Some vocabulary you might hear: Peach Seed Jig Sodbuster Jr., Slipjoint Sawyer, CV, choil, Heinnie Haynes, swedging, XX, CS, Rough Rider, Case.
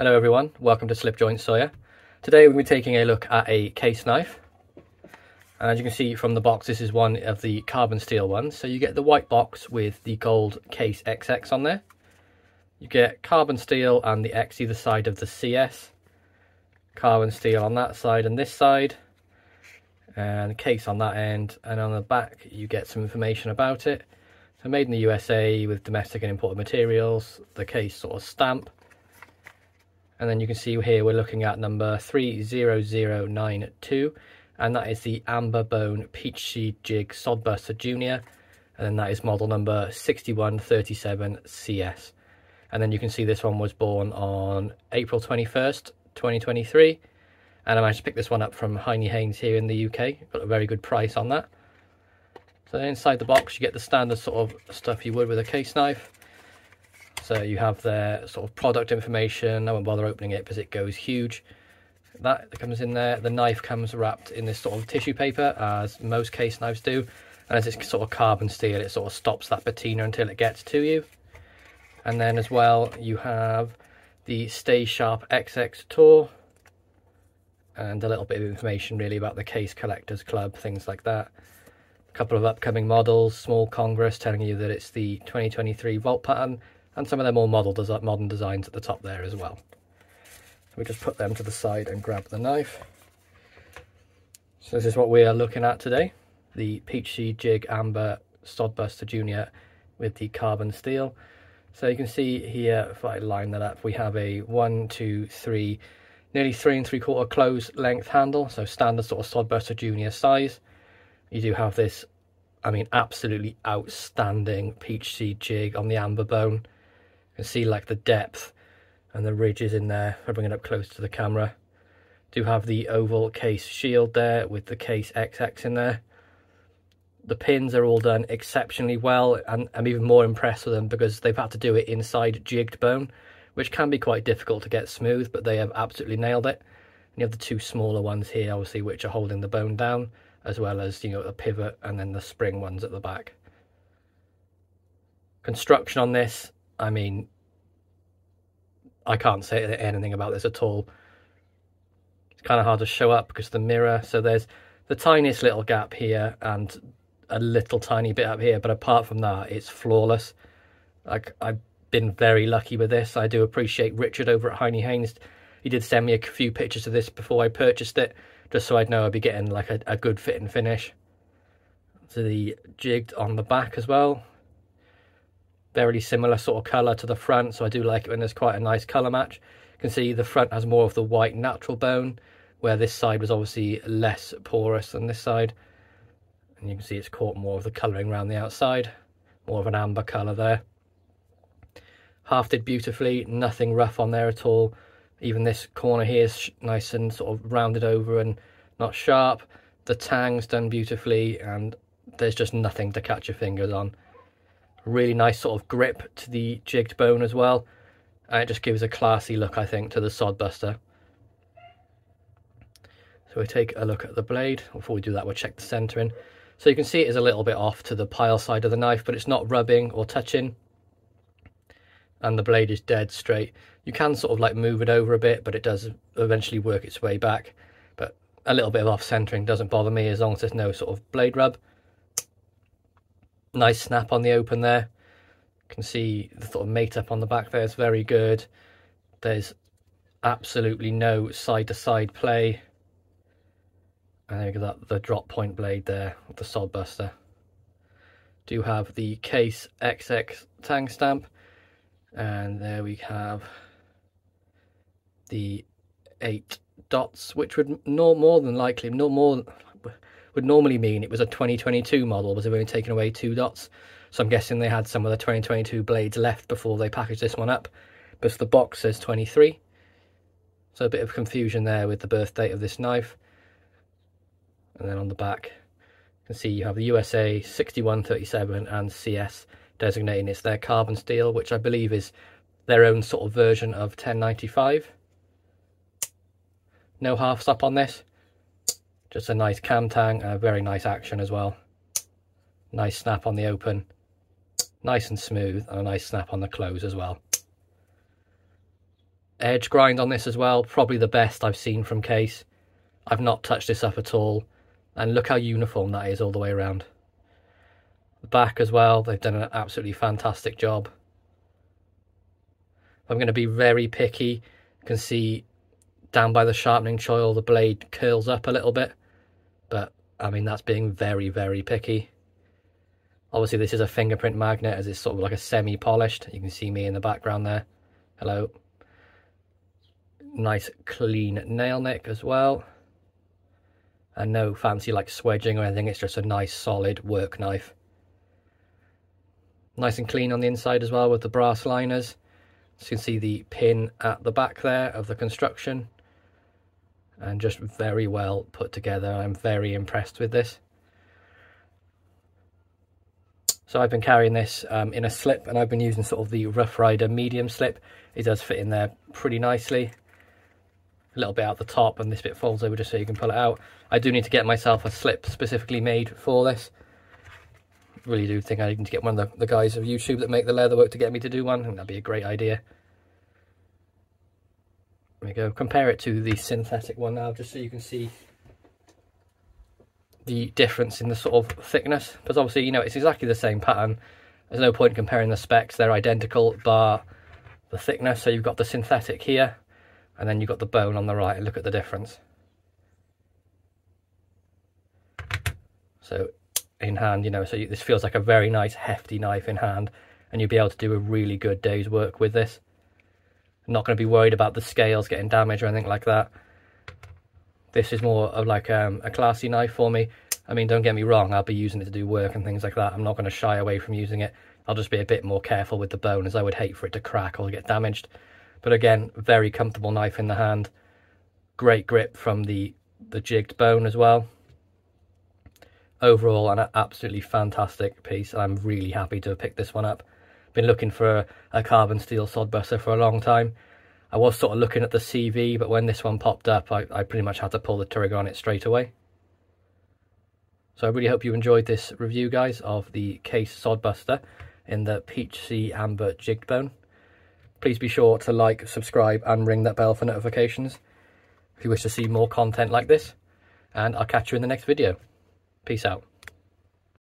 Hello everyone, welcome to Slipjoint Sawyer. Today we'll be taking a look at a Case knife. And as you can see from the box, this is one of the carbon steel ones. So you get the white box with the gold Case XX on there. You get carbon steel and the X either side of the CS. Carbon steel on that side and this side. And Case on that end. And on the back you get some information about it. So made in the USA with domestic and imported materials. The Case sort of stamp. And then you can see here we're looking at number 30092, and that is the Amber Bone Peach Seed Jig Sodbuster Jr. And then that is model number 6137CS. And then you can see this one was born on April 21st, 2023. And I managed to pick this one up from Heinnie Haynes here in the UK. Got a very good price on that. So inside the box you get the standard sort of stuff you would with a Case knife. So you have their sort of product information. I won't bother opening it because it goes huge. That comes in there. The knife comes wrapped in this sort of tissue paper, as most Case knives do. And as it's sort of carbon steel, it sort of stops that patina until it gets to you. And then as well, you have the Stay Sharp XX Tour. And a little bit of information really about the Case Collectors Club, things like that. A couple of upcoming models, small Congress telling you that it's the 2023 Volt pattern. And some of their more modern designs at the top there as well. So we just put them to the side and grab the knife. So this is what we are looking at today. The Peach Seed Jig Amber Sodbuster Jr. with the carbon steel. So you can see here, if I line that up, we have a 1, 2, 3, nearly 3 3/4 close length handle. So standard sort of Sodbuster Jr. size. You do have this, I mean, absolutely outstanding Peach Seed Jig on the Amber Bone. See like the depth and the ridges in there. If I bring it up close to the camera, do have the oval Case shield there with the Case XX in there. The pins are all done exceptionally well, and I'm even more impressed with them because they've had to do it inside jigged bone, which can be quite difficult to get smooth, but they have absolutely nailed it. And you have the two smaller ones here obviously, which are holding the bone down, as well as, you know, a pivot and then the spring ones at the back. Construction on this, I mean, I can't say anything about this at all. It's kind of hard to show up because of the mirror. So there's the tiniest little gap here and a little tiny bit up here. But apart from that, it's flawless. Like, I've been very lucky with this. I do appreciate Richard over at Heinnie Haynes. He did send me a few pictures of this before I purchased it, just so I'd know I'd be getting like a good fit and finish. So the jigged on the back as well. Very similar sort of colour to the front, so I do like it when there's quite a nice colour match. You can see the front has more of the white natural bone, where this side was obviously less porous than this side. And you can see it's caught more of the colouring around the outside, more of an amber colour there. Hafted beautifully, nothing rough on there at all. Even this corner here is nice and sort of rounded over and not sharp. The tang's done beautifully, and there's just nothing to catch your fingers on. Really nice sort of grip to the jigged bone as well, and it just gives a classy look, I think, to the Sodbuster. So we take a look at the blade. Before we do that, we'll check the centering. So you can see it is a little bit off to the pile side of the knife, but it's not rubbing or touching, and the blade is dead straight. You can sort of like move it over a bit, but it does eventually work its way back. But a little bit of off centering doesn't bother me as long as there's no sort of blade rub. Nice snap on the open there. You can see the sort of mate up on the back there is very good. There's absolutely no side to side play. And there you got the drop point blade there with the Sodbuster. Do have the Case XX tang stamp. And there we have the 8 dots, which would normally mean it was a 2022 model, because they've only taken away 2 dots. So I'm guessing they had some of the 2022 blades left before they packaged this one up, because the box says 23. So a bit of confusion there with the birth date of this knife. And then on the back, you can see you have the USA 6137 and CS, designating it's their carbon steel, which I believe is their own sort of version of 1095. No half stop on this. Just a nice cam tang and a very nice action as well. Nice snap on the open. Nice and smooth, and a nice snap on the close as well. edge grind on this as well, probably the best I've seen from Case. I've not touched this up at all, and look how uniform that is all the way around. The back as well, they've done an absolutely fantastic job. I'm going to be very picky. You can see down by the sharpening choil the blade curls up a little bit, but I mean that's being very, very picky. Obviously this is a fingerprint magnet, as it's sort of like a semi-polished. You can see me in the background there. Hello. Nice clean nail nick as well, and no fancy like swedging or anything. It's just a nice solid work knife. Nice and clean on the inside as well with the brass liners. So you can see the pin at the back there of the construction, and just very well put together. I'm very impressed with this. So I've been carrying this in a slip, and I've been using sort of the Rough Rider medium slip. It does fit in there pretty nicely. A little bit out the top, and this bit folds over just so you can pull it out. I do need to get myself a slip specifically made for this. Really do think I need to get one of the guys of YouTube that make the leather work to get me to do one. I think that'd be a great idea. There we go. Compare it to the synthetic one now, just so you can see the difference in the sort of thickness. Because obviously, you know, it's exactly the same pattern. There's no point comparing the specs. They're identical, bar the thickness. So you've got the synthetic here, and then you've got the bone on the right. And look at the difference. So in hand, you know, so this feels like a very nice hefty knife in hand, and you'll be able to do a really good day's work with this. I'm not going to be worried about the scales getting damaged or anything like that. This is more of like a classy knife for me. I mean, don't get me wrong, I'll be using it to do work and things like that. I'm not going to shy away from using it. I'll just be a bit more careful with the bone, as I would hate for it to crack or get damaged. But again, very comfortable knife in the hand. Great grip from the jigged bone as well. Overall, an absolutely fantastic piece, and I'm really happy to have picked this one up. Been looking for a carbon steel Sodbuster for a long time. I was sort of looking at the CV, but when this one popped up, I pretty much had to pull the trigger on it straight away. So I really hope you enjoyed this review, guys, of the Case Sodbuster in the Peach Sea Amber Jigged Bone. Please be sure to like, subscribe, and ring that bell for notifications if you wish to see more content like this. And I'll catch you in the next video. Peace out.